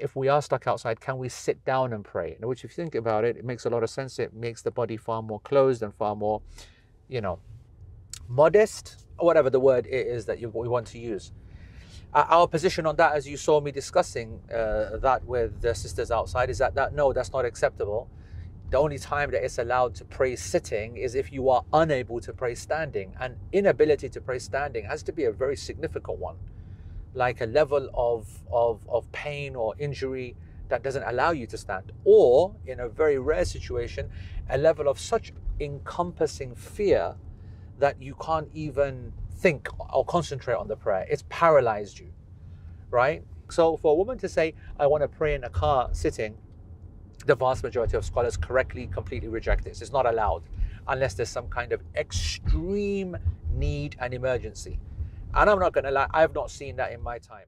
if we are stuck outside, can we sit down and pray? And which, if you think about it, it makes a lot of sense. It makes the body far more closed and far more, you know, modest, or whatever the word is that we want to use. Our position on that, as you saw me discussing that with the sisters outside, is that no, that's not acceptable. The only time that it's allowed to pray sitting is if you are unable to pray standing. And inability to pray standing has to be a very significant one, like a level of pain or injury that doesn't allow you to stand, or in a very rare situation, a level of such encompassing fear that you can't even think or concentrate on the prayer. It's paralyzed you, right? So for a woman to say, I want to pray in a car sitting, the vast majority of scholars correctly, completely reject this. It's not allowed unless there's some kind of extreme need and emergency. And I'm not going to lie, I've not seen that in my time.